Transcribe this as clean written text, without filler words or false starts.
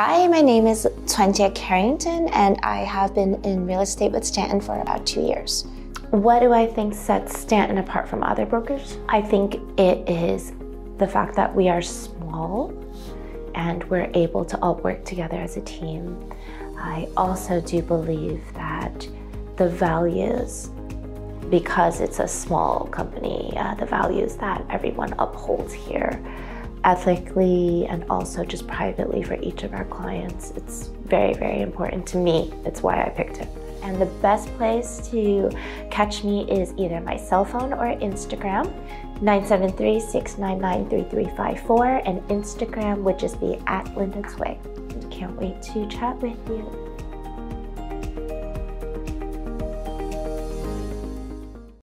Hi, my name is ChwanJye Carrington, and I have been in real estate with Stanton for about 2 years. What do I think sets Stanton apart from other brokers? I think it is the fact that we are small and we're able to all work together as a team. I also do believe that the values, because it's a small company, the values that everyone upholds here, ethically and also just privately for each of our clients, it's very, very important to me. It's why I picked it. And the best place to catch me is either my cell phone or Instagram, 973-699-3354, and Instagram would just be @Linda Sway. Can't wait to chat with you.